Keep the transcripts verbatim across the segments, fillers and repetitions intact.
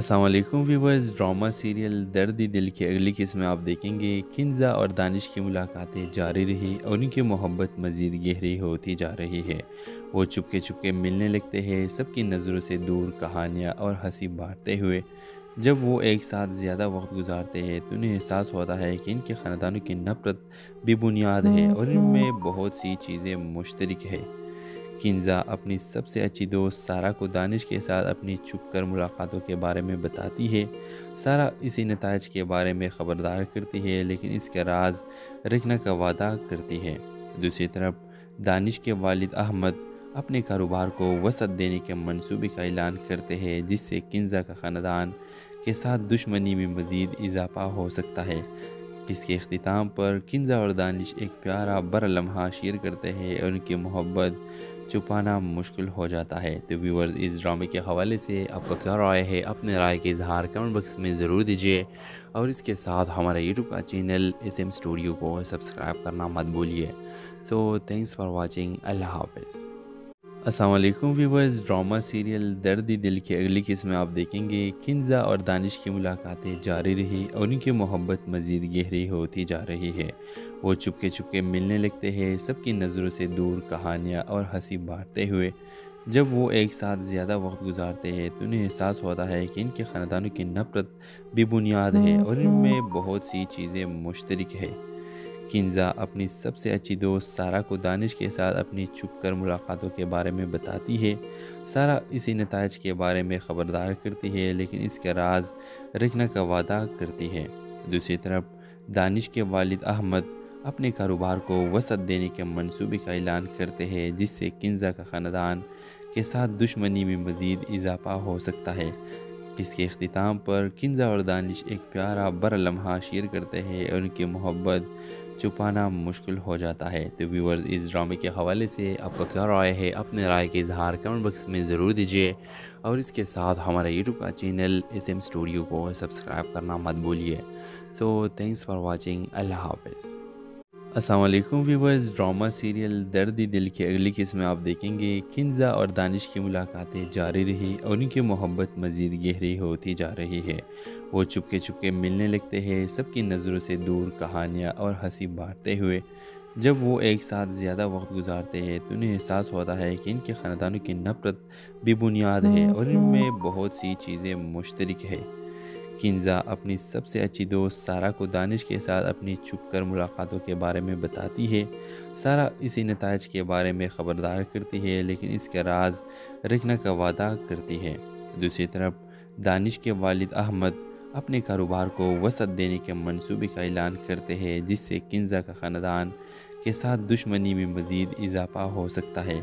अस्सलाम वालेकुम viewers. Drama serial दर्द-ए-दिल की अगली किस्म में आप देखेंगे किन्जा और दानिश की मुलाकातें जारी रही और उनकी मोहब्बत मज़ीद गहरी होती जा रही है। वो चुपके चुपके मिलने लगते हैं, सबकी नज़रों से दूर कहानियाँ और हंसी बांटते हुए। जब वो एक साथ ज़्यादा वक्त गुजारते हैं तो उन्हें एहसास होता है कि इनके ख़ानदानों की नफ़रत बेबुनियाद है और इनमें बहुत सी चीज़ें मुश्तरक है। किन्जा अपनी सबसे अच्छी दोस्त सारा को दानिश के साथ अपनी छुपकर मुलाकातों के बारे में बताती है। सारा इसी नताइज के बारे में ख़बरदार करती है लेकिन इसका राज रखने का वादा करती है। दूसरी तरफ दानिश के वालिद अहमद अपने कारोबार को वसअत देने के मंसूबे का ऐलान करते हैं, जिससे किन्जा का ख़ानदान के साथ दुश्मनी में मज़ीद इजाफा हो सकता है। इसके अख्तिताम पर किन्जा और दानिश एक प्यारा बड़ा लम्हा शेयर करते हैं और उनकी मोहब्बत छुपाना मुश्किल हो जाता है। तो व्यूअर्स, इस ड्रामे के हवाले से आपका क्या राय है? अपने राय के इजहार कमेंट बॉक्स में ज़रूर दीजिए और इसके साथ हमारे यूट्यूब का चैनल एस एम स्टूडियो को सब्सक्राइब करना मत भूलिए। So thanks for watching. अल्लाह हाफ़िज़। अस्सलाम वालेकुम व्यूअर्स। ड्रामा सीरियल दर्द-ए-दिल की अगली किस्म में आप देखेंगे किन्जा और दानिश की मुलाकातें जारी रही और उनकी मोहब्बत मज़ीद गहरी होती जा रही है। वो चुपके चुपके मिलने लगते हैं, सबकी नज़रों से दूर कहानियाँ और हंसी बांटते हुए। जब वो एक साथ ज़्यादा वक्त गुजारते हैं तो उन्हें एहसास होता है कि इनके ख़ानदानों की नफ़रत बेबुनियाद है और इनमें बहुत सी चीज़ें मुश्तरक है। किन्जा अपनी सबसे अच्छी दोस्त सारा को दानिश के साथ अपनी छुपकर मुलाकातों के बारे में बताती है। सारा इसी नताइज के बारे में ख़बरदार करती है लेकिन इसका राज रखने का वादा करती है। दूसरी तरफ दानिश के वालिद अहमद अपने कारोबार को वसअत देने के मंसूबे का ऐलान करते हैं, जिससे किन्जा का ख़ानदान के साथ दुश्मनी में मज़ीद इजाफा हो सकता है। इसके अख्तिताम पर किन्जा और दानिश एक प्यारा बड़ा लम्हा शेयर करते हैं और उनकी मोहब्बत छुपाना मुश्किल हो जाता है। तो व्यूअर्स, इस ड्रामे के हवाले से आपका क्या राय है? अपने राय के इजहार कमेंट बॉक्स में ज़रूर दीजिए और इसके साथ हमारे यूट्यूब का चैनल एस एम स्टूडियो को सब्सक्राइब करना मत भूलिए। So thanks for watching. अल्लाह हाफ़िज़। अस्सलाम वालेकुम व्यूअर्स। ड्रामा सीरियल दर्द-ए-दिल की अगली किस्म में आप देखेंगे किन्जा और दानिश की मुलाकातें जारी रही और उनकी मोहब्बत मज़ीद गहरी होती जा रही है। वो चुपके चुपके मिलने लगते हैं, सबकी नज़रों से दूर कहानियाँ और हंसी बांटते हुए। जब वो एक साथ ज़्यादा वक्त गुजारते हैं तो उन्हें एहसास होता है कि इनके ख़ानदानों की नफ़रत बेबुनियाद है और इनमें बहुत सी चीज़ें मुश्तरक है। किन्जा अपनी सबसे अच्छी दोस्त सारा को दानिश के साथ अपनी छुपकर मुलाकातों के बारे में बताती है। सारा इसी नताइज के बारे में ख़बरदार करती है लेकिन इसका राज रखने का वादा करती है। दूसरी तरफ दानिश के वालिद अहमद अपने कारोबार को वसअत देने के मंसूबे का ऐलान करते हैं, जिससे किन्जा का ख़ानदान के साथ दुश्मनी में मज़ीद इजाफा हो सकता है।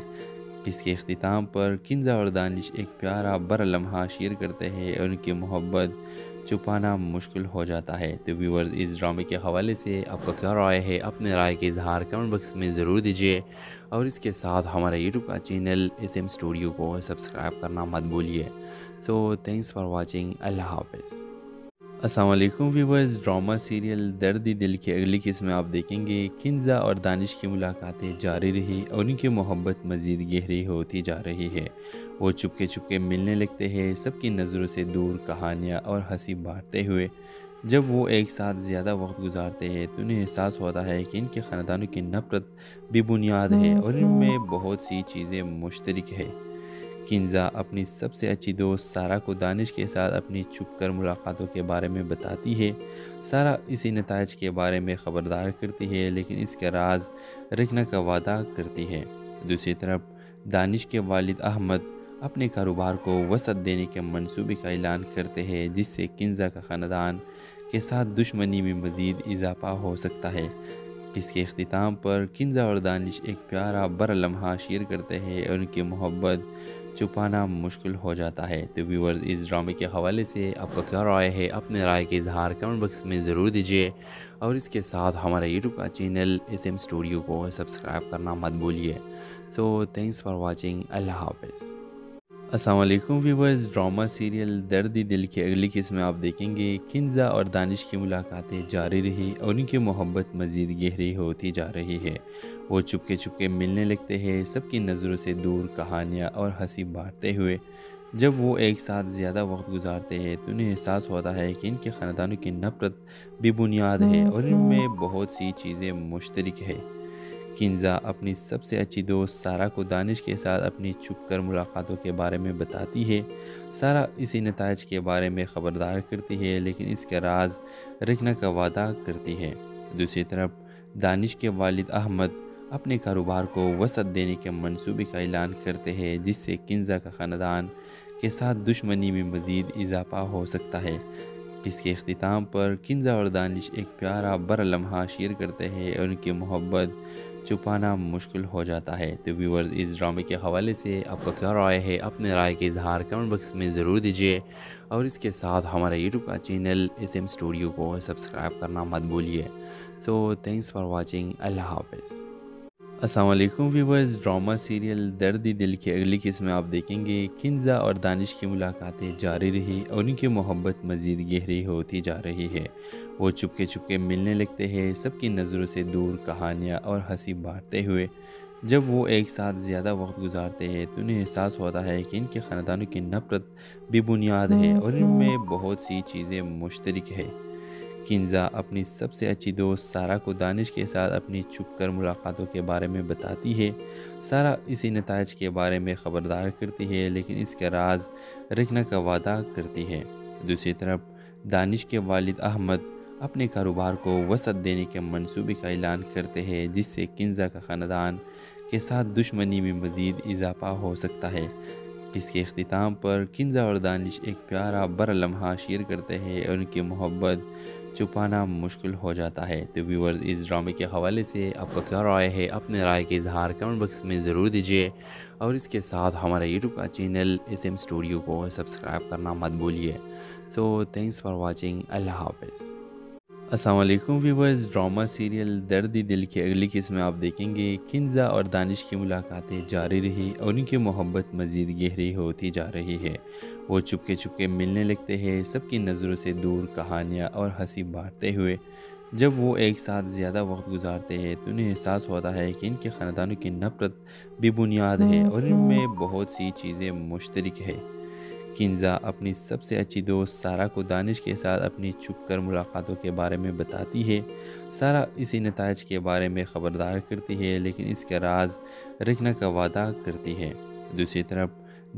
इसके अख्तिताम पर किन्जा और दानिश एक प्यारा बड़ा लम्हा शेयर करते हैं और उनकी मोहब्बत छुपाना मुश्किल हो जाता है। तो व्यूअर्स, इस ड्रामे के हवाले से आपका क्या राय है? अपने राय के इजहार कमेंट बॉक्स में ज़रूर दीजिए और इसके साथ हमारे यूट्यूब का चैनल एस एम स्टूडियो को सब्सक्राइब करना मत भूलिए। So thanks for watching. अल्लाह हाफ़िज़। अस्सलाम वालेकुम व्यूअर्स। ड्रामा सीरियल दर्द-ए-दिल की अगली किस्म में आप देखेंगे किन्जा और दानिश की मुलाकातें जारी रही और उनकी मोहब्बत मज़ीद गहरी होती जा रही है। वो चुपके चुपके मिलने लगते हैं, सबकी नज़रों से दूर कहानियाँ और हंसी बांटते हुए। जब वो एक साथ ज़्यादा वक्त गुजारते हैं तो उन्हें एहसास होता है कि इनके ख़ानदानों की नफ़रत बेबुनियाद है और इनमें बहुत सी चीज़ें मुश्तरक है। किन्जा अपनी सबसे अच्छी दोस्त सारा को दानिश के साथ अपनी छुपकर मुलाकातों के बारे में बताती है। सारा इसी नताइज के बारे में ख़बरदार करती है लेकिन इसका राज रखने का वादा करती है। दूसरी तरफ दानिश के वालिद अहमद अपने कारोबार को वसअत देने के मंसूबे का ऐलान करते हैं, जिससे किन्जा का ख़ानदान के साथ दुश्मनी में मज़ीद इजाफा हो सकता है। इसके अख्तिताम पर किन्जा और दानिश एक प्यारा बड़ा लम्हा शेयर करते हैं और उनकी मोहब्बत छुपाना मुश्किल हो जाता है। तो व्यूअर्स, इस ड्रामे के हवाले से आपका क्या राय है? अपने राय के इजहार कमेंट बॉक्स में ज़रूर दीजिए और इसके साथ हमारे यूट्यूब का चैनल एस एम स्टूडियो को सब्सक्राइब करना मत भूलिए। So thanks for watching. अल्लाह हाफ़िज़। अस्सलाम वालेकुम व्यूअर्स। ड्रामा सीरियल दर्द-ए-दिल की अगली किस्म में आप देखेंगे किन्जा और दानिश की मुलाकातें जारी रही और उनकी मोहब्बत मज़ीद गहरी होती जा रही है। वो चुपके चुपके मिलने लगते हैं, सबकी नज़रों से दूर कहानियाँ और हंसी बांटते हुए। जब वो एक साथ ज़्यादा वक्त गुजारते हैं तो उन्हें एहसास होता है कि इनके ख़ानदानों की नफ़रत बेबुनियाद है और इनमें बहुत सी चीज़ें मुश्तरक है। किन्जा अपनी सबसे अच्छी दोस्त सारा को दानिश के साथ अपनी छुपकर मुलाकातों के बारे में बताती है। सारा इसी नताइज के बारे में ख़बरदार करती है लेकिन इसका राज रखने का वादा करती है। दूसरी तरफ दानिश के वालिद अहमद अपने कारोबार को वसअत देने के मंसूबे का ऐलान करते हैं जिससे किन्जा का ख़ानदान के साथ दुश्मनी में मज़ीद इजाफा हो सकता है। इसके अख्तिताम पर किन्जा और दानिश एक प्यारा बड़ा लम्हा शेयर करते हैं और उनकी मोहब्बत छुपाना मुश्किल हो जाता है। तो व्यूवर्स, इस ड्रामे के हवाले से आपका क्या राय है? अपने राय के इजहार कमेंट बॉक्स में ज़रूर दीजिए और इसके साथ हमारा यूट्यूब का चैनल एस एम स्टूडियो को सब्सक्राइब करना मत भूलिए। So thanks for watching. अल्लाह हाफ़िज़। अस्सलामु अलैकुम व्यूवर्स, ड्रामा सीरियल दर्द-ए-दिल की अगली किस्म में आप देखेंगे किन्जा और दानिश की मुलाकातें जारी रही और उनकी मोहब्बत मज़ीद गहरी होती जा रही है। वो चुपके चुपके मिलने लगते हैं, सबकी नज़रों से दूर कहानियाँ और हंसी बांटते हुए। जब वो एक साथ ज़्यादा वक्त गुजारते हैं तो उन्हें एहसास होता है कि इनके ख़ानदानों की नफ़रत बेबुनियाद है और इनमें बहुत सी चीज़ें मुश्तरक है। किन्जा अपनी सबसे अच्छी दोस्त सारा को दानिश के साथ अपनी छुपकर मुलाकातों के बारे में बताती है। सारा इसी नताइज के बारे में ख़बरदार करती है लेकिन इसका राज रखने का वादा करती है। दूसरी तरफ दानिश के वालिद अहमद अपने कारोबार को वसअत देने के मंसूबे का ऐलान करते हैं जिससे किन्जा का ख़ानदान के साथ दुश्मनी में मज़ीद इजाफा हो सकता है। इसके अख्तिताम पर किन्जा और दानिश एक प्यारा बड़ा लम्हा शेयर करते हैं और उनकी मोहब्बत छुपाना मुश्किल हो जाता है। तो व्यूवर्स, इस ड्रामे के हवाले से आपका क्या राय है? अपने राय के इजहार कमेंट बॉक्स में ज़रूर दीजिए और इसके साथ हमारा यूट्यूब का चैनल एस एम स्टूडियो को सब्सक्राइब करना मत भूलिए। So thanks for watching. अल्लाह हाफ़िज़। अस्सलामु अलैकुम व्यूवर्स, ड्रामा सीरियल दर्द-ए-दिल की अगली किस्म में आप देखेंगे किन्जा और दानिश की मुलाकातें जारी रही और उनकी मोहब्बत मज़ीद गहरी होती जा रही है। वो चुपके चुपके मिलने लगते हैं, सबकी नज़रों से दूर कहानियाँ और हंसी बांटते हुए। जब वो एक साथ ज़्यादा वक्त गुजारते हैं तो उन्हें एहसास होता है कि इनके ख़ानदानों की नफ़रत बेबुनियाद है और इनमें बहुत सी चीज़ें मुश्तरक है। किन्जा अपनी सबसे अच्छी दोस्त सारा को दानिश के साथ अपनी छुपकर मुलाकातों के बारे में बताती है। सारा इसी नताइज के बारे में ख़बरदार करती है लेकिन इसका राज रखने का वादा करती है। दूसरी तरफ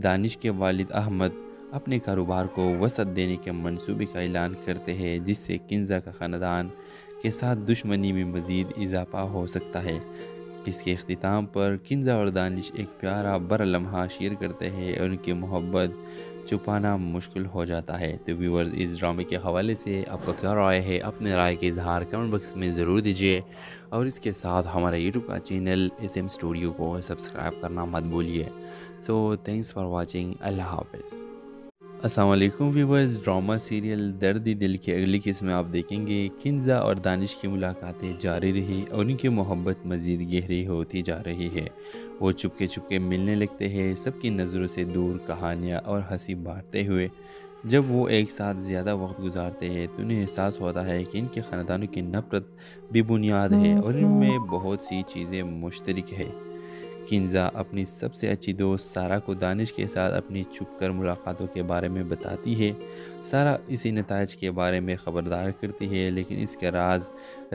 दानिश के वालिद अहमद अपने कारोबार को वसअत देने के मंसूबे का ऐलान करते हैं जिससे किन्जा का ख़ानदान के साथ दुश्मनी में मज़ीद इजाफा हो सकता है। इसके अख्तिताम पर किन्जा और दानिश एक प्यारा बड़ा लम्हा शेयर करते हैं और उनकी मोहब्बत छुपाना मुश्किल हो जाता है। तो व्यूवर्स, इस ड्रामे के हवाले से आपका क्या राय है? अपने राय के इजहार कमेंट बॉक्स में ज़रूर दीजिए और इसके साथ हमारा यूट्यूब का चैनल एस एम स्टूडियो को सब्सक्राइब करना मत भूलिए। So thanks for watching. अल्लाह हाफ़िज़। अस्सलामु अलैकुम व्यूवर्स, ड्रामा सीरियल दर्द-ए-दिल की अगली किस्म में आप देखेंगे किन्जा और दानिश की मुलाकातें जारी रही और उनकी मोहब्बत मज़ीद गहरी होती जा रही है। वो चुपके चुपके मिलने लगते हैं, सबकी नज़रों से दूर कहानियाँ और हंसी बांटते हुए। जब वो एक साथ ज़्यादा वक्त गुजारते हैं तो उन्हें एहसास होता है कि इनके ख़ानदानों की नफ़रत बेबुनियाद है और इनमें बहुत सी चीज़ें मुश्तरक है। किन्जा अपनी सबसे अच्छी दोस्त सारा को दानिश के साथ अपनी छुपकर मुलाकातों के बारे में बताती है। सारा इसी नताइज के बारे में ख़बरदार करती है लेकिन इसका राज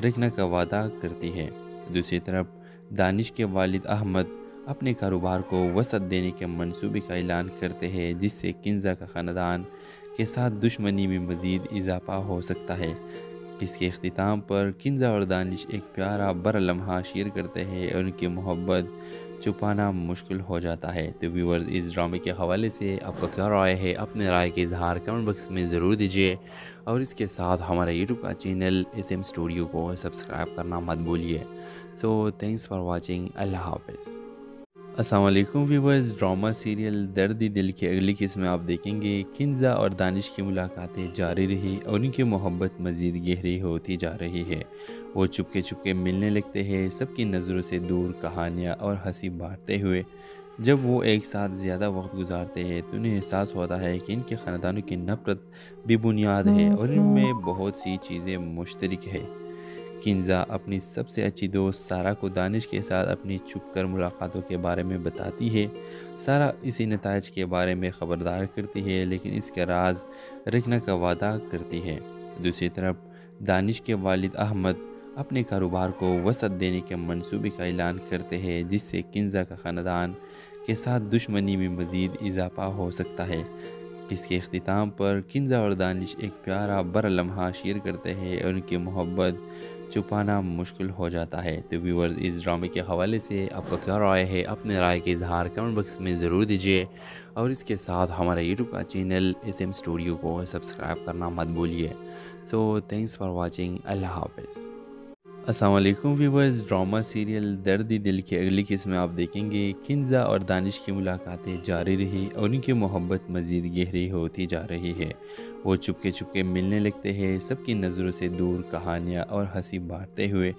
रखने का वादा करती है। दूसरी तरफ दानिश के वालिद अहमद अपने कारोबार को वसअत देने के मंसूबे का ऐलान करते हैं जिससे किन्जा का ख़ानदान के साथ दुश्मनी में मज़ीद इजाफा हो सकता है। इसके अख्तिताम पर किन्जा और दानिश एक प्यारा बड़ा लम्हा शेयर करते हैं और उनकी मोहब्बत छुपाना मुश्किल हो जाता है। तो व्यूवर्स, इस ड्रामे के हवाले से आपका क्या राय है? अपने राय के इजहार कमेंट बॉक्स में ज़रूर दीजिए और इसके साथ हमारा यूट्यूब का चैनल एस एम स्टूडियो को सब्सक्राइब करना मत भूलिए। So thanks for watching. अल्लाह हाफ़िज़। अस्सलाम वालेकुम व्यूवर्स, ड्रामा सीरियल दर्द-ए-दिल की अगली किस्म में आप देखेंगे किन्जा और दानिश की मुलाकातें जारी रही और उनकी मोहब्बत मज़ीद गहरी होती जा रही है। वो चुपके चुपके मिलने लगते हैं, सबकी नज़रों से दूर कहानियाँ और हंसी बांटते हुए। जब वो एक साथ ज़्यादा वक्त गुजारते हैं तो उन्हें एहसास होता है कि इनके ख़ानदानों की नफ़रत बेबुनियाद है और इनमें बहुत सी चीज़ें मुश्तरक है। किन्जा अपनी सबसे अच्छी दोस्त सारा को दानिश के साथ अपनी छुपकर मुलाकातों के बारे में बताती है। सारा इसी नताइज के बारे में ख़बरदार करती है लेकिन इसका राज रखने का वादा करती है। दूसरी तरफ दानिश के वालिद अहमद अपने कारोबार को वसअत देने के मंसूबे का ऐलान करते हैं जिससे किन्जा का ख़ानदान के साथ दुश्मनी में मज़ीद इजाफा हो सकता है। इसके अख्तिताम पर किन्जा और दानिश एक प्यारा बड़ा लम्हा शेयर करते हैं और उनकी मोहब्बत छुपाना मुश्किल हो जाता है। तो व्यूअर्स, इस ड्रामे के हवाले से आपका क्या राय है? अपने राय के इजहार कमेंट बॉक्स में ज़रूर दीजिए और इसके साथ हमारा यूट्यूब का चैनल एस एम स्टूडियो को सब्सक्राइब करना मत भूलिए। So thanks for watching. अल्लाह हाफ़िज़। अस्सलाम वालेकुम व्यूअर्स, ड्रामा सीरियल दर्द-ए-दिल की अगली किस्म में आप देखेंगे किन्जा और दानिश की मुलाकातें जारी रही और उनकी मोहब्बत मज़ीद गहरी होती जा रही है। वो चुपके चुपके मिलने लगते हैं, सबकी नज़रों से दूर कहानियाँ और हंसी बांटते हुए।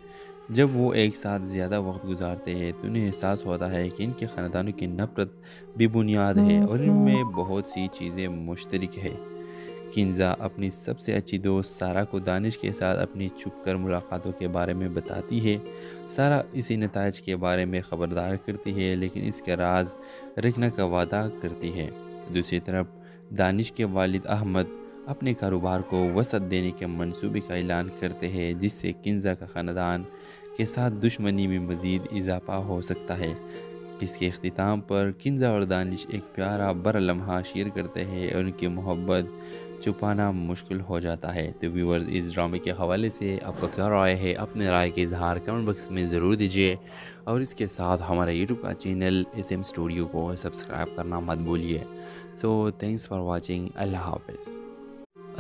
जब वो एक साथ ज़्यादा वक्त गुजारते हैं तो उन्हें एहसास होता है कि इनके ख़ानदानों की नफ़रत बेबुनियाद है और इनमें बहुत सी चीज़ें मुश्तरक है। किन्जा अपनी सबसे अच्छी दोस्त सारा को दानिश के साथ अपनी छुपकर मुलाकातों के बारे में बताती है। सारा इसी नताइज के बारे में ख़बरदार करती है लेकिन इसका राज रखने का वादा करती है। दूसरी तरफ दानिश के वालिद अहमद अपने कारोबार को वसअत देने के मंसूबे का ऐलान करते हैं जिससे किन्जा का ख़ानदान के साथ दुश्मनी में मज़ीद इजाफा हो सकता है। इसके अख्तिताम पर किन्जा और दानिश एक प्यारा बड़ा लम्हा शेयर करते हैं और उनकी मोहब्बत छुपाना मुश्किल हो जाता है। तो व्यूअर्स, इस ड्रामे के हवाले से आपका क्या राय है? अपने राय के इजहार कमेंट बॉक्स में ज़रूर दीजिए और इसके साथ हमारा यूट्यूब का चैनल एस एम स्टूडियो को सब्सक्राइब करना मत भूलिए। So thanks for watching. अल्लाह हाफ़िज़।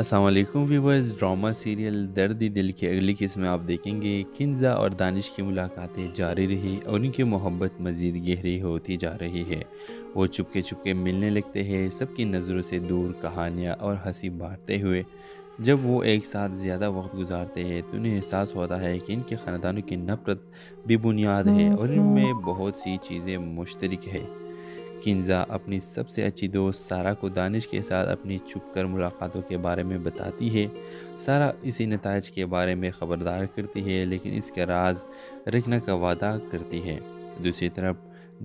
अस्सलाम वालेकुम व्यूअर्स, ड्रामा सीरियल दर्द-ए-दिल की अगली किस्म में आप देखेंगे किन्जा और दानिश की मुलाकातें जारी रही और उनकी मोहब्बत मज़ीद गहरी होती जा रही है। वो चुपके चुपके मिलने लगते हैं, सबकी नज़रों से दूर कहानियाँ और हंसी बांटते हुए। जब वो एक साथ ज़्यादा वक्त गुजारते हैं तो उन्हें एहसास होता है कि इनके ख़ानदानों की नफ़रत बेबुनियाद है और इनमें बहुत सी चीज़ें मुश्तरक है। किन्जा अपनी सबसे अच्छी दोस्त सारा को दानिश के साथ अपनी छुपकर मुलाकातों के बारे में बताती है। सारा इसी नताइज के बारे में ख़बरदार करती है लेकिन इसका राज रखने का वादा करती है। दूसरी तरफ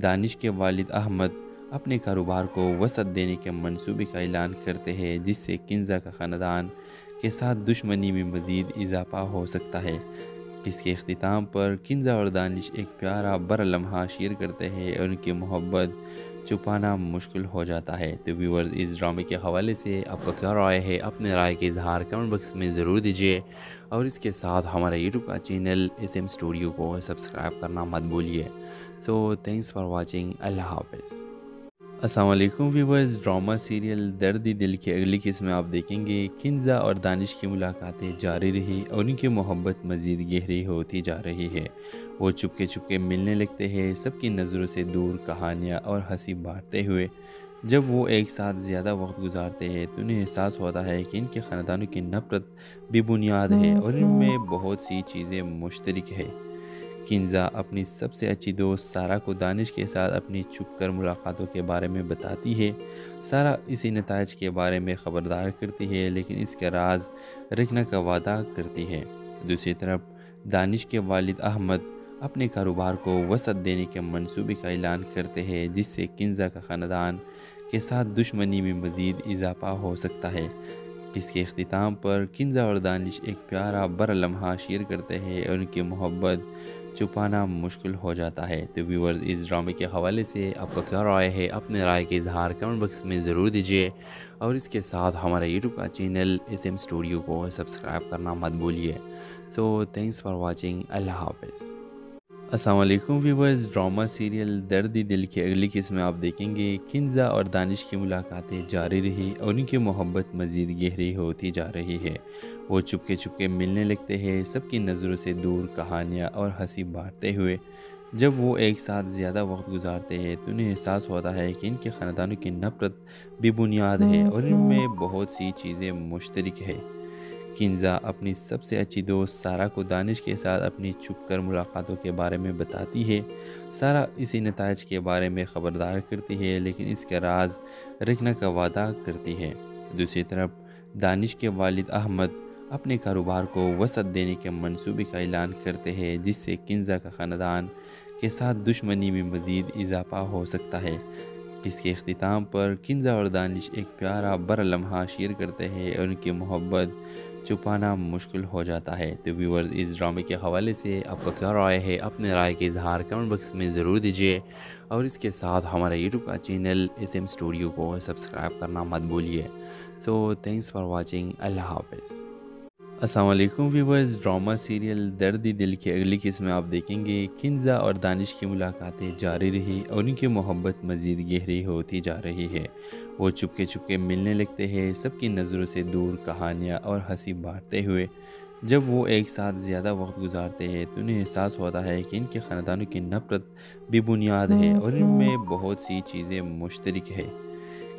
दानिश के वालिद अहमद अपने कारोबार को वसअत देने के मंसूबे का ऐलान करते हैं जिससे किन्जा का ख़ानदान के साथ दुश्मनी में मज़ीद इजाफा हो सकता है। इसके अख्तिताम पर किन्जा और दानिश एक प्यारा बड़ा लम्हा शेयर करते हैं और उनकी मोहब्बत छुपाना मुश्किल हो जाता है। तो व्यूअर्स, इस ड्रामे के हवाले से आपका क्या राय है? अपने राय के इजहार कमेंट बॉक्स में ज़रूर दीजिए और इसके साथ हमारा यूट्यूब का चैनल एस एम स्टूडियो को सब्सक्राइब करना मत भूलिए। So thanks for watching. अल्लाह हाफ़िज़। अस्सलाम वालेकुम व्यूअर्स, ड्रामा सीरियल दर्द-ए-दिल की अगली किस्म में आप देखेंगे किन्जा और दानिश की मुलाकातें जारी रही और उनकी मोहब्बत मज़ीद गहरी होती जा रही है। वो चुपके चुपके मिलने लगते हैं, सबकी नज़रों से दूर कहानियाँ और हंसी बांटते हुए। जब वो एक साथ ज़्यादा वक्त गुजारते हैं तो उन्हें एहसास होता है कि इनके ख़ानदानों की नफ़रत बेबुनियाद है और इनमें बहुत सी चीज़ें मुश्तरक है। किन्जा अपनी सबसे अच्छी दोस्त सारा को दानिश के साथ अपनी छुपकर मुलाकातों के बारे में बताती है। सारा इसी नताइज के बारे में ख़बरदार करती है लेकिन इसका राज रखने का वादा करती है। दूसरी तरफ दानिश के वालिद अहमद अपने कारोबार को वसअत देने के मंसूबे का ऐलान करते हैं जिससे किन्जा का ख़ानदान के साथ दुश्मनी में मज़ीद इजाफा हो सकता है। इसके अख्तिताम पर किन्जा और दानिश एक प्यारा बड़ा लम्हा शेयर करते हैं और उनकी मोहब्बत छुपाना मुश्किल हो जाता है। तो व्यूअर्स, इस ड्रामे के हवाले से आपका क्या राय है? अपने राय के इजहार कमेंट बॉक्स में ज़रूर दीजिए और इसके साथ हमारा यूट्यूब का चैनल एस एम स्टूडियो को सब्सक्राइब करना मत भूलिए। So thanks for watching. अल्लाह हाफ़िज़। अस्सलाम वालेकुम व्यूअर्स, ड्रामा सीरियल दर्द-ए-दिल की अगली किस्म में आप देखेंगे किन्जा और दानिश की मुलाकातें जारी रही और उनकी मोहब्बत मज़ीद गहरी होती जा रही है। वो चुपके चुपके मिलने लगते हैं, सबकी नज़रों से दूर कहानियाँ और हंसी बांटते हुए। जब वो एक साथ ज़्यादा वक्त गुजारते हैं तो उन्हें एहसास होता है कि इनके ख़ानदानों की नफ़रत बेबुनियाद है और इनमें बहुत सी चीज़ें मुश्तरक है। किन्जा अपनी सबसे अच्छी दोस्त सारा को दानिश के साथ अपनी छुपकर मुलाकातों के बारे में बताती है। सारा इसी नताइज के बारे में ख़बरदार करती है लेकिन इसका राज रखने का वादा करती है। दूसरी तरफ दानिश के वालिद अहमद अपने कारोबार को वसअत देने के मंसूबे का ऐलान करते हैं, जिससे किन्जा का ख़ानदान के साथ दुश्मनी में मज़ीद इजाफा हो सकता है। इसके अख्तिताम पर किन्जा और दानिश एक प्यारा बड़ा लम्हा शेयर करते हैं और उनकी मोहब्बत छुपाना मुश्किल हो जाता है। तो व्यूवर्स, इस ड्रामे के हवाले से आपका क्या राय है? अपने राय के इजहार कमेंट बॉक्स में ज़रूर दीजिए और इसके साथ हमारे यूट्यूब का चैनल एस एम स्टूडियो को सब्सक्राइब करना मत भूलिए। So thanks for watching. अल्लाह हाफ़िज़। अस्सलाम वालेकुम व्यूवर्स, ड्रामा सीरियल दर्द-ए-दिल की अगली किस्म में आप देखेंगे किन्जा और दानिश की मुलाकातें जारी रही और उनकी मोहब्बत मज़ीद गहरी होती जा रही है। वो चुपके चुपके मिलने लगते हैं, सबकी नज़रों से दूर कहानियाँ और हंसी बांटते हुए। जब वो एक साथ ज़्यादा वक्त गुजारते हैं तो उन्हें एहसास होता है कि इनके ख़ानदानों की नफ़रत बेबुनियाद है और इनमें बहुत सी चीज़ें मुश्तरक है।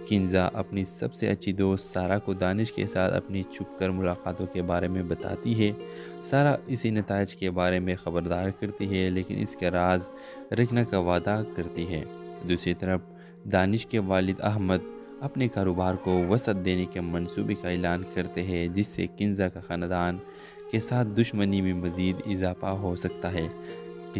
किन्जा अपनी सबसे अच्छी दोस्त सारा को दानिश के साथ अपनी छुपकर मुलाकातों के बारे में बताती है। सारा इसी नताइज के बारे में ख़बरदार करती है, लेकिन इसका राज रखने का वादा करती है। दूसरी तरफ दानिश के वालिद अहमद अपने कारोबार को वसअत देने के मंसूबे का ऐलान करते हैं, जिससे किन्जा का ख़ानदान के साथ दुश्मनी में मज़ीद इजाफा हो सकता है।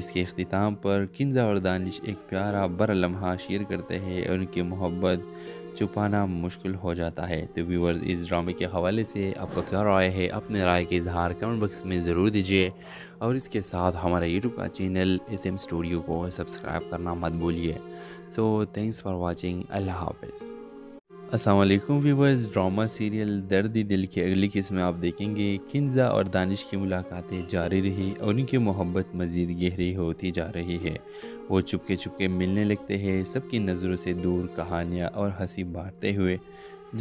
इसके अख्तिताम पर किन्जा और दानिश एक प्यारा बड़ा लम्हा शेयर करते हैं और उनकी मोहब्बत छुपाना मुश्किल हो जाता है। तो व्यूवर्स, इस ड्रामे के हवाले से आपका क्या राय है? अपने राय के इजहार कमेंट बॉक्स में ज़रूर दीजिए और इसके साथ हमारे यूट्यूब का चैनल एस एम स्टूडियो को सब्सक्राइब करना मत भूलिए। So thanks for watching. अल्लाह हाफ़िज़। अस्सलाम वालेकुम व्यूवर्स, ड्रामा सीरियल दर्द-ए-दिल की अगली किस्म में आप देखेंगे किन्जा और दानिश की मुलाकातें जारी रही और उनकी मोहब्बत मज़ीद गहरी होती जा रही है। वो चुपके चुपके मिलने लगते हैं, सबकी नज़रों से दूर कहानियाँ और हंसी बांटते हुए।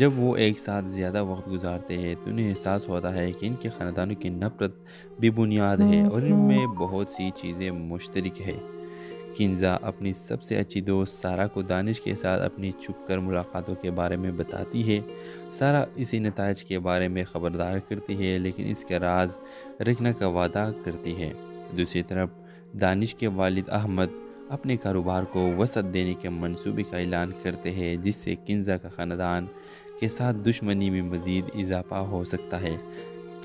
जब वो एक साथ ज़्यादा वक्त गुजारते हैं तो उन्हें एहसास होता है कि इनके ख़ानदानों की नफ़रत बेबुनियाद है और इनमें बहुत सी चीज़ें मुश्तरक है। किन्जा अपनी सबसे अच्छी दोस्त सारा को दानिश के साथ अपनी छुपकर मुलाकातों के बारे में बताती है। सारा इसी नताइज के बारे में ख़बरदार करती है, लेकिन इसका राज रखने का वादा करती है। दूसरी तरफ दानिश के वालिद अहमद अपने कारोबार को वसअत देने के मंसूबे का ऐलान करते हैं, जिससे किन्जा का ख़ानदान के साथ दुश्मनी में मज़ीद इजाफा हो सकता है।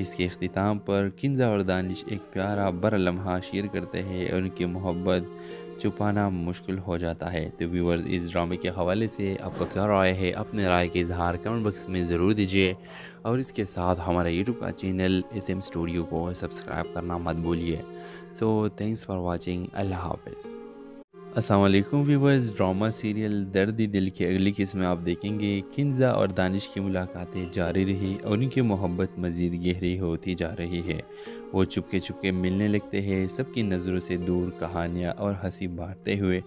इसके अख्तिताम पर किन्जा और दानिश एक प्यारा बड़ा लम्हा शेयर करते हैं और उनकी मोहब्बत छुपाना मुश्किल हो जाता है। तो व्यूवर्स, इस ड्रामे के हवाले से आपका क्या राय है? अपने राय के इजहार कमेंट बॉक्स में ज़रूर दीजिए और इसके साथ हमारे यूट्यूब का चैनल एस एम स्टूडियो को सब्सक्राइब करना मत भूलिए। So thanks for watching. अल्लाह हाफ़िज़। अस्सलाम वालेकुम व्यूवर्स, ड्रामा सीरियल दर्द-ए-दिल की अगली किस्म में आप देखेंगे किन्जा और दानिश की मुलाकातें जारी रही और उनकी मोहब्बत मज़ीद गहरी होती जा रही है। वो चुपके चुपके मिलने लगते हैं, सबकी नज़रों से दूर कहानियाँ और हंसी बांटते हुए।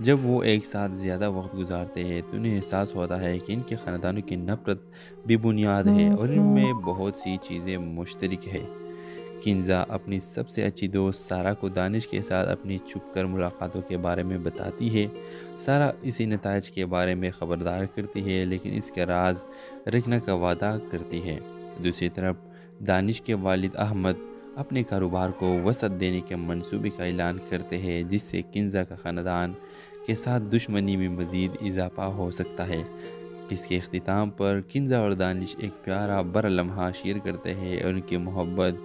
जब वो एक साथ ज़्यादा वक्त गुजारते हैं तो उन्हें एहसास होता है कि इनके ख़ानदानों की नफ़रत बेबुनियाद है और इनमें बहुत सी चीज़ें मुश्तरक है। किन्जा अपनी सबसे अच्छी दोस्त सारा को दानिश के साथ अपनी छुपकर मुलाकातों के बारे में बताती है। सारा इसी नताइज के बारे में ख़बरदार करती है, लेकिन इसका राज रखने का वादा करती है। दूसरी तरफ दानिश के वालिद अहमद अपने कारोबार को वसअत देने के मंसूबे का ऐलान करते हैं, जिससे किन्जा का ख़ानदान के साथ दुश्मनी में मज़ीद इजाफा हो सकता है। इसके अख्तिताम पर किन्जा और दानिश एक प्यारा बड़ा लम्हा शेयर करते हैं और उनकी मोहब्बत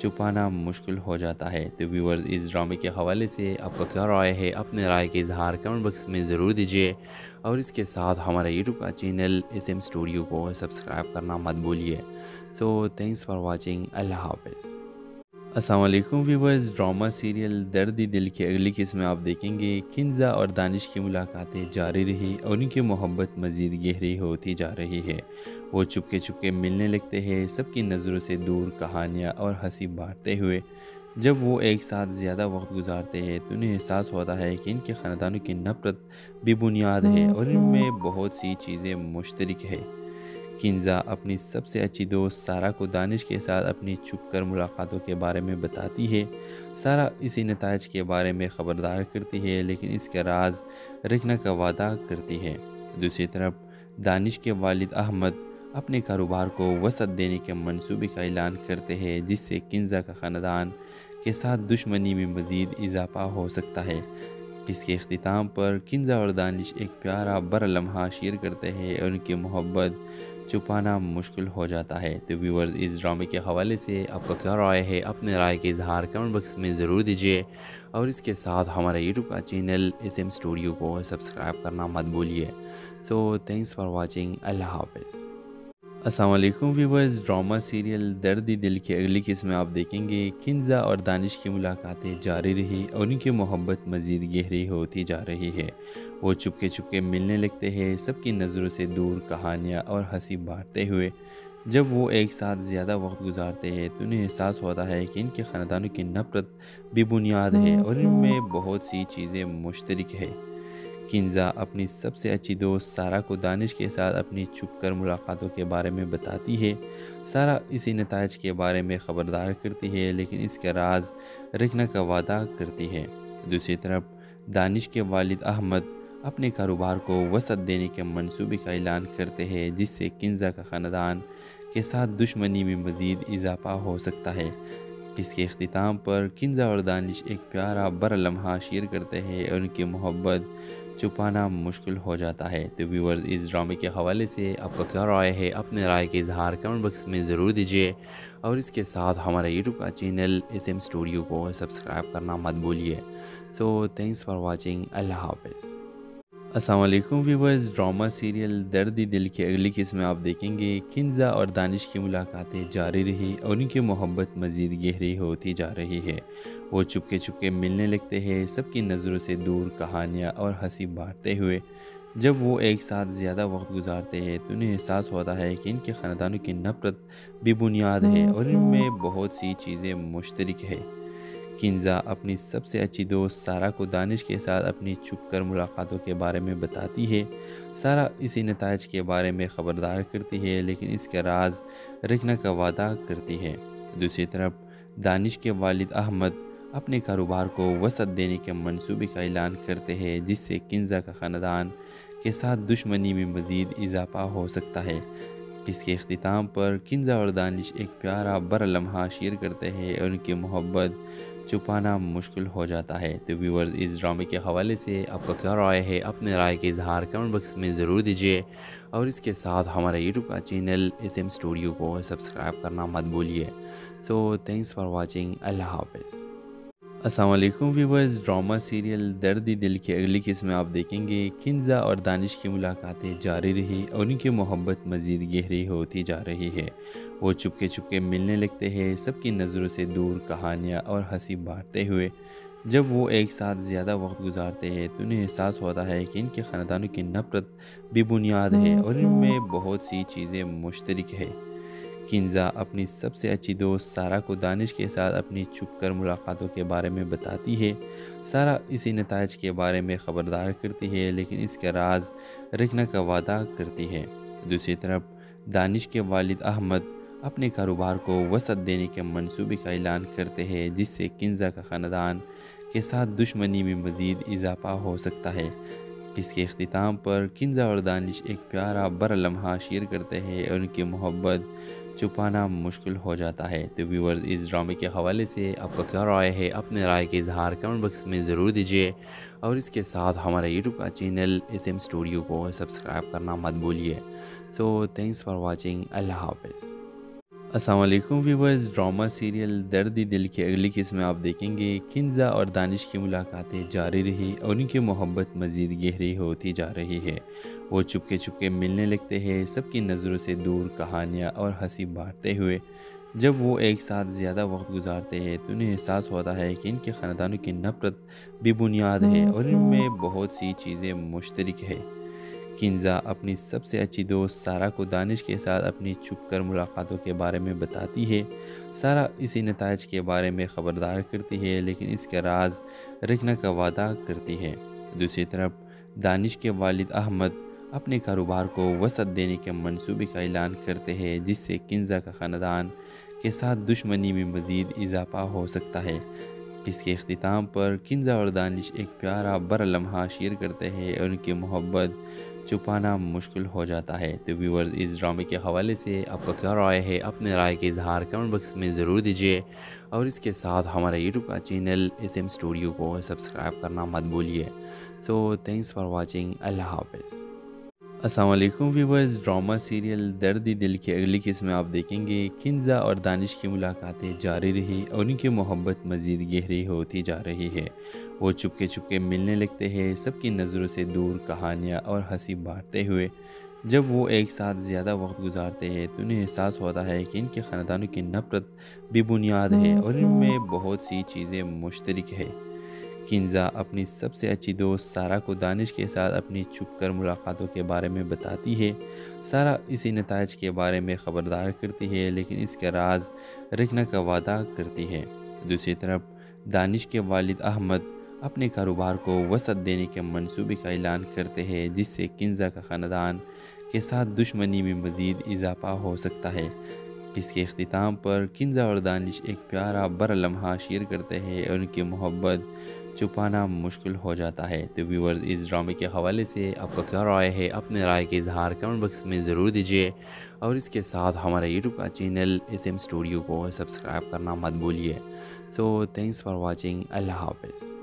छुपाना मुश्किल हो जाता है। तो व्यूवर्स, इस ड्रामे के हवाले से आपका क्या राय है? अपने राय के इजहार कमेंट बॉक्स में ज़रूर दीजिए और इसके साथ हमारे यूट्यूब का चैनल एस एम स्टूडियो को सब्सक्राइब करना मत भूलिए। So thanks for watching. अल्लाह हाफ़िज़। अस्सलाम वालेकुम व्यूवर्स, ड्रामा सीरियल दर्द-ए-दिल की अगली किस्म में आप देखेंगे किन्जा और दानिश की मुलाकातें जारी रही और उनकी मोहब्बत मज़ीद गहरी होती जा रही है। वो चुपके चुपके मिलने लगते हैं, सबकी नज़रों से दूर कहानियाँ और हंसी बांटते हुए। जब वो एक साथ ज़्यादा वक्त गुजारते हैं तो उन्हें एहसास होता है कि इनके ख़ानदानों की नफ़रत बेबुनियाद है और इनमें बहुत सी चीज़ें मुश्तरक है। किन्जा अपनी सबसे अच्छी दोस्त सारा को दानिश के साथ अपनी छुपकर मुलाकातों के बारे में बताती है। सारा इसी नताइज के बारे में ख़बरदार करती है, लेकिन इसका राज रखने का वादा करती है। दूसरी तरफ दानिश के वालिद अहमद अपने कारोबार को वसअत देने के मंसूबे का ऐलान करते हैं, जिससे किन्जा का ख़ानदान के साथ दुश्मनी में मज़ीद इजाफा हो सकता है। इसके अख्तिताम पर किन्जा और दानिश एक प्यारा बड़ा लम्हा शेयर करते हैं और उनकी मोहब्बत छुपाना मुश्किल हो जाता है। तो व्यूवर्स, इस ड्रामे के हवाले से आपका क्या राय है, अपने राय के इजहार कमेंट बॉक्स में ज़रूर दीजिए और इसके साथ हमारे यूट्यूब का चैनल एस एम स्टूडियो को सब्सक्राइब करना मत भूलिए। So thanks for watching. अल्लाह हाफिज़। अस्सलाम वालेकुम व्यूवर्स, ड्रामा सीरियल दर्द-ए-दिल की अगली किस्म में आप देखेंगे किन्जा और दानिश की मुलाकातें जारी रही और उनकी मोहब्बत मज़ीद गहरी होती जा रही है। वो चुपके चुपके मिलने लगते हैं, सबकी नज़रों से दूर कहानियाँ और हंसी बांटते हुए। जब वो एक साथ ज़्यादा वक्त गुजारते हैं तो उन्हें एहसास होता है कि इनके ख़ानदानों की नफ़रत बेबुनियाद है और इनमें बहुत सी चीज़ें मुश्तरक है। किन्जा अपनी सबसे अच्छी दोस्त सारा को दानिश के साथ अपनी छुपकर मुलाकातों के बारे में बताती है। सारा इसी नताइज के बारे में ख़बरदार करती है लेकिन इसका राज रखने का वादा करती है। दूसरी तरफ दानिश के वालिद अहमद अपने कारोबार को वसअत देने के मंसूबे का ऐलान करते हैं, जिससे किन्जा का ख़ानदान के साथ दुश्मनी में मज़ीद इजाफा हो सकता है। इसके अख्तिताम पर किन्जा और दानिश एक प्यारा बर लम्हा शेयर करते हैं और उनकी मोहब्बत छुपाना मुश्किल हो जाता है। तो व्यूवर्स, इस ड्रामे के हवाले से आपका क्या राय है, अपने राय के इजहार कमेंट बॉक्स में ज़रूर दीजिए और इसके साथ हमारे यूट्यूब का चैनल एस एम स्टूडियो को सब्सक्राइब करना मत भूलिए। So thanks for watching. अल्लाह हाफिज़। अस्सलाम वालेकुम व्यूवर्स, ड्रामा सीरियल दर्द-ए-दिल की अगली किस्म में आप देखेंगे किन्जा और दानिश की मुलाकातें जारी रही और उनकी मोहब्बत मज़ीद गहरी होती जा रही है। वो चुपके चुपके मिलने लगते हैं, सबकी नज़रों से दूर कहानियाँ और हंसी बांटते हुए। जब वो एक साथ ज़्यादा वक्त गुजारते हैं तो उन्हें एहसास होता है कि इनके ख़ानदानों की नफ़रत बेबुनियाद है और इनमें बहुत सी चीज़ें मुश्तरक है। किन्जा अपनी सबसे अच्छी दोस्त सारा को दानिश के साथ अपनी छुपकर मुलाकातों के बारे में बताती है। सारा इसी नताइज के बारे में ख़बरदार करती है लेकिन इसका राज रखने का वादा करती है। दूसरी तरफ दानिश के वालिद अहमद अपने कारोबार को वसअत देने के मंसूबे का ऐलान करते हैं, जिससे किन्जा का ख़ानदान के साथ दुश्मनी में मज़ीद इजाफा हो सकता है। इसके अख्तिताम पर किन्जा और दानिश एक प्यारा बर लम्हा शेयर करते हैं और उनकी मोहब्बत छुपाना मुश्किल हो जाता है। तो व्यूवर्स, इस ड्रामे के हवाले से आपका क्या राय है, अपने राय के इजहार कमेंट बॉक्स में ज़रूर दीजिए और इसके साथ हमारे यूट्यूब का चैनल एस एम स्टूडियो को सब्सक्राइब करना मत भूलिए। So thanks for watching. अल्लाह हाफिज़। अस्सलाम वालेकुम व्यूवर्स, ड्रामा सीरियल दर्द-ए-दिल की अगली किस्म में आप देखेंगे किन्जा और दानिश की मुलाकातें जारी रही और उनकी मोहब्बत मज़ीद गहरी होती जा रही है। वो चुपके चुपके मिलने लगते हैं, सबकी नज़रों से दूर कहानियाँ और हंसी बांटते हुए। जब वो एक साथ ज़्यादा वक्त गुजारते हैं तो उन्हें एहसास होता है कि इनके ख़ानदानों की नफ़रत बेबुनियाद है और इनमें बहुत सी चीज़ें मुश्तरक है। किन्जा अपनी सबसे अच्छी दोस्त सारा को दानिश के साथ अपनी छुपकर मुलाकातों के बारे में बताती है। सारा इसी नताइज के बारे में ख़बरदार करती है लेकिन इसका राज रखने का वादा करती है। दूसरी तरफ दानिश के वालिद अहमद अपने कारोबार को वसअत देने के मंसूबे का ऐलान करते हैं, जिससे किन्जा का ख़ानदान के साथ दुश्मनी में मज़ीद इजाफा हो सकता है। इसके अख्तिताम पर किन्जा और दानिश एक प्यारा बर लम्हा शेयर करते हैं और उनकी मोहब्बत छुपाना मुश्किल हो जाता है। तो व्यूवर्स, इस ड्रामे के हवाले से आपका क्या राय है, अपने राय के इजहार कमेंट बॉक्स में ज़रूर दीजिए और इसके साथ हमारे यूट्यूब का चैनल एस एम स्टूडियो को सब्सक्राइब करना मत भूलिए। So thanks for watching. अल्लाह हाफिज़। अस्सलाम वालेकुम व्यूवर्स, ड्रामा सीरियल दर्द-ए-दिल की अगली किस्म में आप देखेंगे किन्जा और दानिश की मुलाकातें जारी रही और उनकी मोहब्बत मज़ीद गहरी होती जा रही है। वो चुपके चुपके मिलने लगते हैं, सबकी नज़रों से दूर कहानियाँ और हंसी बांटते हुए। जब वो एक साथ ज़्यादा वक्त गुजारते हैं तो उन्हें एहसास होता है कि इनके ख़ानदानों की नफ़रत बेबुनियाद है और इनमें बहुत सी चीज़ें मुश्तरक है। किन्जा अपनी सबसे अच्छी दोस्त सारा को दानिश के साथ अपनी छुपकर मुलाकातों के बारे में बताती है। सारा इसी नताइज के बारे में ख़बरदार करती है लेकिन इसका राज रखने का वादा करती है। दूसरी तरफ दानिश के वालिद अहमद अपने कारोबार को वसअत देने के मंसूबे का ऐलान करते हैं, जिससे किन्जा का ख़ानदान के साथ दुश्मनी में मज़ीद इजाफा हो सकता है। इसके अख्तिताम पर किन्जा और दानिश एक प्यारा बर लम्हा शेयर करते हैं और उनकी मोहब्बत छुपाना मुश्किल हो जाता है। तो व्यूवर्स, इस ड्रामे के हवाले से आपका क्या राय है, अपने राय के इजहार कमेंट बॉक्स में ज़रूर दीजिए और इसके साथ हमारे यूट्यूब का चैनल एस एम स्टूडियो को सब्सक्राइब करना मत भूलिए। So thanks for watching. अल्लाह हाफिज़। अस्सलाम वालेकुम व्यूअर्स। ड्रामा सीरियल दर्द-ए-दिल की अगली किस्म में आप देखेंगे किन्जा और दानिश की मुलाकातें जारी रही और उनकी मोहब्बत मज़ीद गहरी होती जा रही है। वो चुपके चुपके मिलने लगते हैं, सबकी नज़रों से दूर कहानियाँ और हंसी बांटते हुए। जब वो एक साथ ज़्यादा वक्त गुजारते हैं तो उन्हें एहसास होता है कि इनके ख़ानदानों की नफ़रत बेबुनियाद है और इनमें बहुत सी चीज़ें मुश्तरक है। किन्जा अपनी सबसे अच्छी दोस्त सारा को दानिश के साथ अपनी छुपकर मुलाकातों के बारे में बताती है। सारा इसी नताइज के बारे में ख़बरदार करती है लेकिन इसका राज रखने का वादा करती है। दूसरी तरफ दानिश के वालिद अहमद अपने कारोबार को वसअत देने के मंसूबे का ऐलान करते हैं, जिससे किन्जा का ख़ानदान के साथ दुश्मनी में मज़ीद इजाफा हो सकता है। इसके अख्तिताम पर किन्जा और दानिश एक प्यारा बर लम्हा शेयर करते हैं और उनकी मोहब्बत छुपाना मुश्किल हो जाता है। तो व्यूअर्स, इस ड्रामे के हवाले से आपका क्या राय है? अपने राय के इजहार कमेंट बॉक्स में ज़रूर दीजिए और इसके साथ हमारा यूट्यूब का चैनल एसएम स्टूडियो को सब्सक्राइब करना मत भूलिए। So thanks for watching. अल्लाह हाफ़िज़।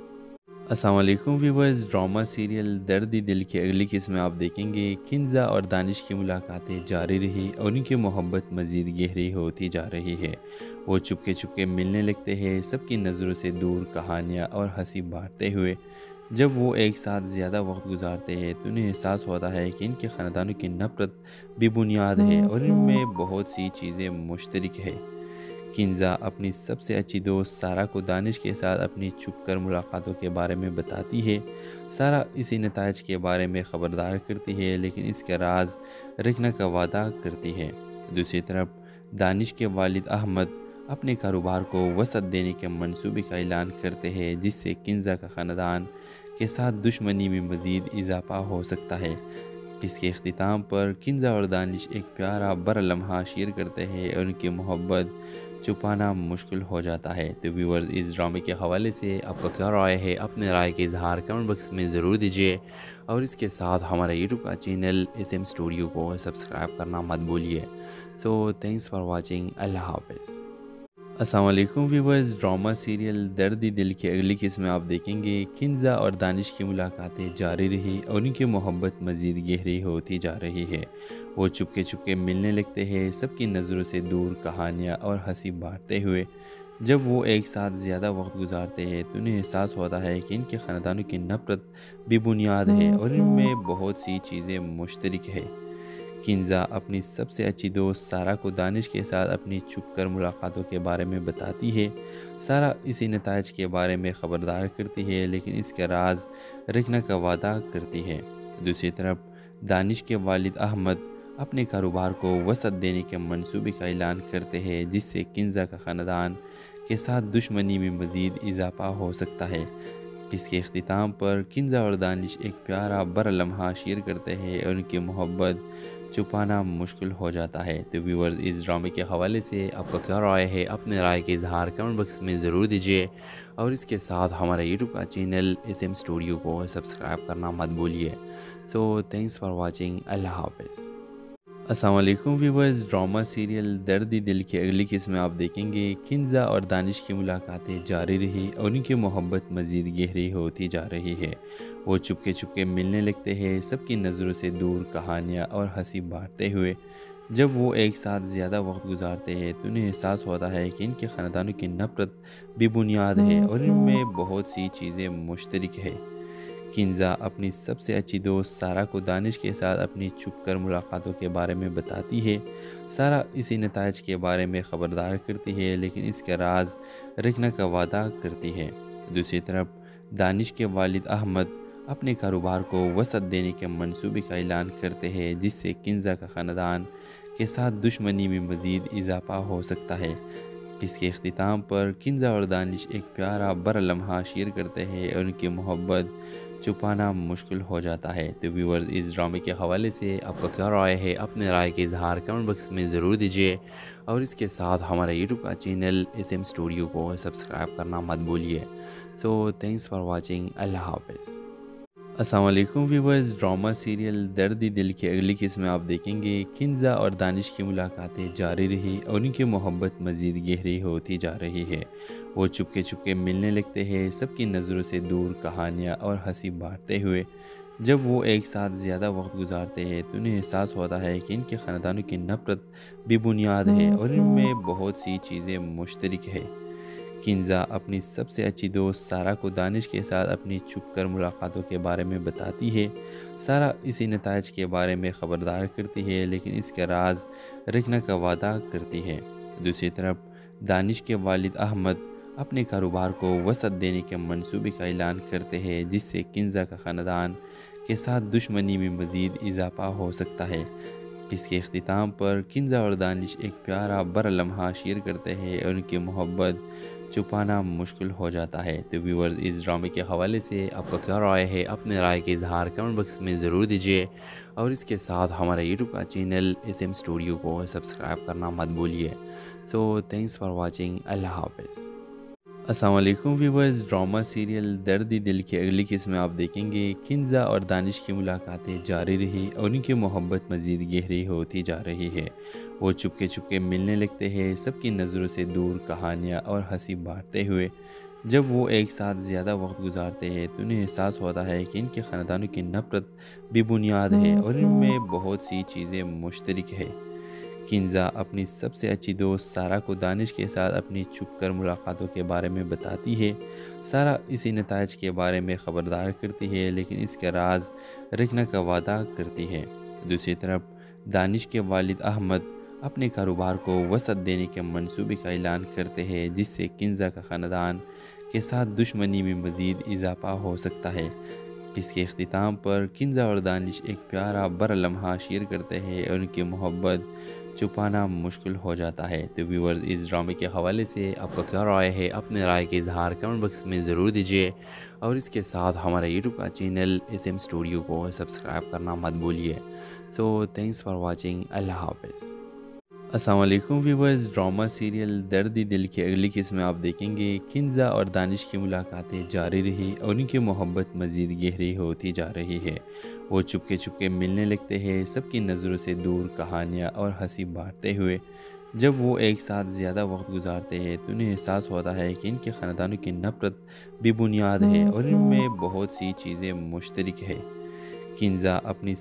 अस्सलाम वालेकुम व्यूअर्स। ड्रामा सीरियल दर्द-ए-दिल की अगली किस्म में आप देखेंगे किन्जा और दानिश की मुलाकातें जारी रही और उनकी मोहब्बत मज़ीद गहरी होती जा रही है। वो चुपके चुपके मिलने लगते हैं, सबकी नज़रों से दूर कहानियाँ और हंसी बांटते हुए। जब वो एक साथ ज़्यादा वक्त गुजारते हैं तो उन्हें एहसास होता है कि इनके ख़ानदानों की नफ़रत बेबुनियाद है और इनमें बहुत सी चीज़ें मुश्तरक है। किन्जा अपनी सबसे अच्छी दोस्त सारा को दानिश के साथ अपनी छुपकर मुलाकातों के बारे में बताती है। सारा इसी नताइज के बारे में ख़बरदार करती है लेकिन इसका राज रखने का वादा करती है। दूसरी तरफ दानिश के वालिद अहमद अपने कारोबार को वसअत देने के मंसूबे का ऐलान करते हैं, जिससे किन्जा का ख़ानदान के साथ दुश्मनी में मज़ीद इजाफा हो सकता है। इसके अख्तिताम पर किन्जा और दानिश एक प्यारा बर लम्हा शेयर करते हैं और उनकी मोहब्बत छुपाना मुश्किल हो जाता है। तो व्यूअर्स, इस ड्रामे के हवाले से आपका क्या राय है? अपने राय के इजहार कमेंट बॉक्स में ज़रूर दीजिए और इसके साथ हमारा यूट्यूब का चैनल एसएम स्टूडियो को सब्सक्राइब करना मत भूलिए। So thanks for watching. अल्लाह हाफ़िज़। अस्सलाम वालेकुम व्यूअर्स। ड्रामा सीरियल दर्द-ए-दिल की अगली किस्म में आप देखेंगे किन्जा और दानिश की मुलाकातें जारी रही और उनकी मोहब्बत मज़ीद गहरी होती जा रही है। वो चुपके चुपके मिलने लगते हैं, सबकी नज़रों से दूर कहानियाँ और हंसी बांटते हुए। जब वो एक साथ ज़्यादा वक्त गुजारते हैं तो उन्हें एहसास होता है कि इनके ख़ानदानों की नफ़रत बेबुनियाद है और इनमें बहुत सी चीज़ें मुश्तरक है। किन्जा अपनी सबसे अच्छी दोस्त सारा को दानिश के साथ अपनी छुपकर मुलाकातों के बारे में बताती है। सारा इसी नताइज के बारे में ख़बरदार करती है लेकिन इसका राज रखने का वादा करती है। दूसरी तरफ दानिश के वालिद अहमद अपने कारोबार को वसअत देने के मंसूबे का ऐलान करते हैं, जिससे किन्जा का ख़ानदान के साथ दुश्मनी में मज़ीद इजाफा हो सकता है। इसके अख्तिताम पर किन्जा और दानिश एक प्यारा बर लम्हा शेयर करते हैं और उनकी मोहब्बत छुपाना मुश्किल हो जाता है। तो व्यूअर्स, इस ड्रामे के हवाले से आपका क्या राय है? अपने राय के इजहार कमेंट बॉक्स में ज़रूर दीजिए और इसके साथ हमारा यूट्यूब का चैनल एसएम स्टूडियो को सब्सक्राइब करना मत भूलिए। So thanks for watching. अल्लाह हाफ़िज़। अस्सलाम वालेकुम व्यूअर्स। ड्रामा सीरियल दर्द-ए-दिल की अगली किस्म में आप देखेंगे किन्जा और दानिश की मुलाकातें जारी रही और उनकी मोहब्बत मज़ीद गहरी होती जा रही है। वो चुपके चुपके मिलने लगते हैं, सबकी नज़रों से दूर कहानियाँ और हंसी बांटते हुए। जब वो एक साथ ज़्यादा वक्त गुजारते हैं तो उन्हें एहसास होता है कि इनके ख़ानदानों की नफ़रत बेबुनियाद है और इनमें बहुत सी चीज़ें मुश्तरक है। किन्जा अपनी सबसे अच्छी दोस्त सारा को दानिश के साथ अपनी छुपकर मुलाकातों के बारे में बताती है। सारा इसी नताइज के बारे में ख़बरदार करती है लेकिन इसका राज रखने का वादा करती है। दूसरी तरफ दानिश के वालिद अहमद अपने कारोबार को वसअत देने के मंसूबे का ऐलान करते हैं, जिससे किन्जा का ख़ानदान के साथ दुश्मनी में मज़ीद इजाफा हो सकता है। इसके अख्तिताम पर किन्जा और दानिश एक प्यारा बर लम्हा शेयर करते हैं और उनकी मोहब्बत छुपाना मुश्किल हो जाता है। तो व्यूअर्स, इस ड्रामे के हवाले से आपका क्या राय है? अपने राय के इजहार कमेंट बॉक्स में ज़रूर दीजिए और इसके साथ हमारा यूट्यूब का चैनल एसएम स्टूडियो को सब्सक्राइब करना मत भूलिए। So thanks for watching. अल्लाह हाफ़िज़। अस्सलाम वालेकुम व्यूअर्स। ड्रामा सीरियल दर्द-ए-दिल की अगली किस्म में आप देखेंगे किन्जा और दानिश की मुलाकातें जारी रही और उनकी मोहब्बत मज़ीद गहरी होती जा रही है। वो चुपके चुपके मिलने लगते हैं, सबकी नज़रों से दूर कहानियाँ और हंसी बांटते हुए। जब वो एक साथ ज़्यादा वक्त गुजारते हैं तो उन्हें एहसास होता है कि इनके ख़ानदानों की नफ़रत बेबुनियाद है और इनमें बहुत सी चीज़ें मुश्तरक है। किन्जा अपनी सबसे अच्छी दोस्त सारा को दानिश के साथ अपनी छुपकर मुलाकातों के बारे में बताती है। सारा इसी नताइज के बारे में ख़बरदार करती है लेकिन इसका राज रखने का वादा करती है। दूसरी तरफ दानिश के वालिद अहमद अपने कारोबार को वसअत देने के मंसूबे का ऐलान करते हैं जिससे किन्जा का ख़ानदान के साथ दुश्मनी में मज़ीद इजाफा हो सकता है। इसके अख्तिताम पर किन्जा और दानिश एक प्यारा बड़ा लम्हा शेयर करते हैं और उनकी मोहब्बत छुपाना मुश्किल हो जाता है। तो व्यूवर्स, इस ड्रामे के हवाले से आपका क्या राय है? अपने राय के इजहार कमेंट बॉक्स में ज़रूर दीजिए और इसके साथ हमारा यूट्यूब का चैनल एस एम स्टूडियो को सब्सक्राइब करना मत भूलिए। So thanks for watching. अल्लाह हाफ़िज़। अस्सलाम वालेकुम व्यूवर्स, ड्रामा सीरियल दर्द-ए-दिल की अगली किस्म में आप देखेंगे किन्जा और दानिश की मुलाकातें जारी रही और उनकी मोहब्बत मज़ीद गहरी होती जा रही है। वो चुपके चुपके मिलने लगते हैं, सबकी नज़रों से दूर कहानियाँ और हंसी बांटते हुए। जब वो एक साथ ज़्यादा वक्त गुजारते हैं तो उन्हें एहसास होता है कि इनके ख़ानदानों की नफ़रत बेबुनियाद है और इनमें बहुत सी चीज़ें मुश्तरक है। किन्जा अपनी सबसे अच्छी दोस्त सारा को दानिश के साथ अपनी छुपकर मुलाकातों के बारे में बताती है। सारा इसी नताइज के बारे में ख़बरदार करती है लेकिन इसका राज रखने का वादा करती है। दूसरी तरफ दानिश के वालिद अहमद अपने कारोबार को वसअत देने के मंसूबे का ऐलान करते हैं जिससे किन्जा का ख़ानदान के साथ दुश्मनी में मज़ीद इजाफा हो सकता है। इसके अख्तिताम पर किन्जा और दानिश एक प्यारा बड़ा लम्हा शेयर करते हैं और उनकी मोहब्बत छुपाना मुश्किल हो जाता है। तो व्यूवर्स, इस ड्रामे के हवाले से आपका क्या राय है? अपने राय के इजहार कमेंट बॉक्स में ज़रूर दीजिए और इसके साथ हमारा यूट्यूब का चैनल एस एम स्टूडियो को सब्सक्राइब करना मत भूलिए। So thanks for watching. अल्लाह हाफ़िज़। अस्सलाम वालेकुम व्यूवर्स, ड्रामा सीरियल दर्द-ए-दिल की अगली किस्म में आप देखेंगे किन्जा और दानिश की मुलाकातें जारी रही और उनकी मोहब्बत मज़ीद गहरी होती जा रही है। वो चुपके चुपके मिलने लगते हैं, सबकी नज़रों से दूर कहानियाँ और हंसी बांटते हुए। जब वो एक साथ ज़्यादा वक्त गुजारते हैं तो उन्हें एहसास होता है कि इनके ख़ानदानों की नफ़रत बेबुनियाद है और इनमें बहुत सी चीज़ें मुश्तरक है। किन्जा अपनी